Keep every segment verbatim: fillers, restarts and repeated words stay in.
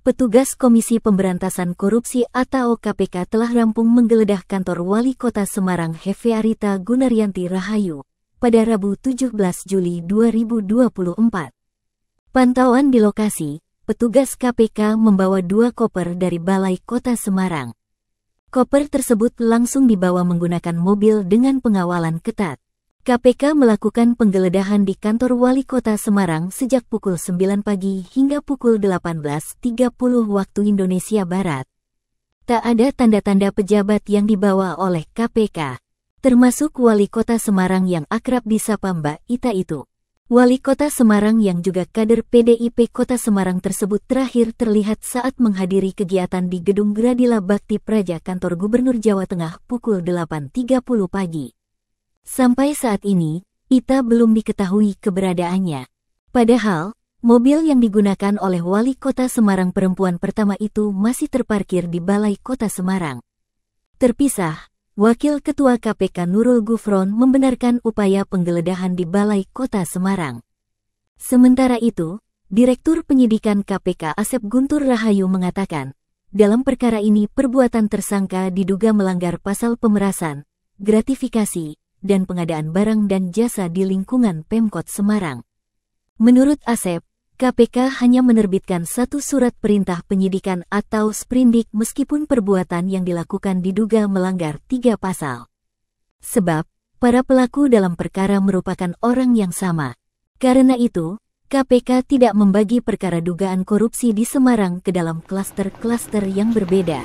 petugas Komisi Pemberantasan Korupsi atau K P K telah rampung menggeledah kantor Wali Kota Semarang Hevearita Gunaryanti Rahayu pada Rabu tujuh belas Juli dua ribu dua puluh empat. Pantauan di lokasi, petugas K P K membawa dua koper dari Balai Kota Semarang. Koper tersebut langsung dibawa menggunakan mobil dengan pengawalan ketat. K P K melakukan penggeledahan di kantor Wali Kota Semarang sejak pukul sembilan pagi hingga pukul delapan belas tiga puluh waktu Indonesia Barat. Tak ada tanda-tanda pejabat yang dibawa oleh K P K, termasuk Wali Kota Semarang yang akrab disapa Mbak Ita itu. Wali Kota Semarang yang juga kader P D I P Kota Semarang tersebut terakhir terlihat saat menghadiri kegiatan di Gedung Gradhila Bakti Praja kantor Gubernur Jawa Tengah pukul delapan tiga puluh pagi. Sampai saat ini, Ita belum diketahui keberadaannya. Padahal, mobil yang digunakan oleh Wali Kota Semarang perempuan pertama itu masih terparkir di Balai Kota Semarang. Terpisah, Wakil Ketua K P K Nurul Gufron membenarkan upaya penggeledahan di Balai Kota Semarang. Sementara itu, Direktur Penyidikan K P K Asep Guntur Rahayu mengatakan, dalam perkara ini perbuatan tersangka diduga melanggar pasal pemerasan, gratifikasi, dan pengadaan barang dan jasa di lingkungan Pemkot Semarang. Menurut Asep, K P K hanya menerbitkan satu surat perintah penyidikan atau sprindik meskipun perbuatan yang dilakukan diduga melanggar tiga pasal. Sebab, para pelaku dalam perkara merupakan orang yang sama. Karena itu, K P K tidak membagi perkara dugaan korupsi di Semarang ke dalam klaster-klaster yang berbeda.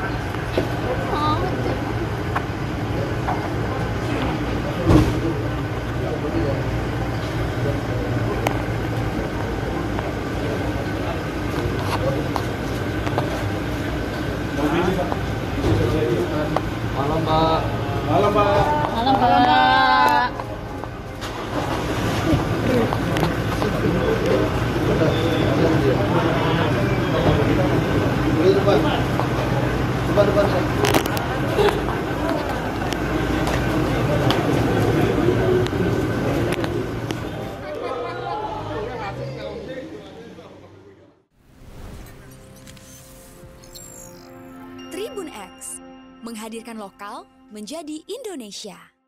Malam, Pak. Malam, Pak. Boleh depan. Depan, depan, Pak. Tribun X menghadirkan lokal menjadi Indonesia.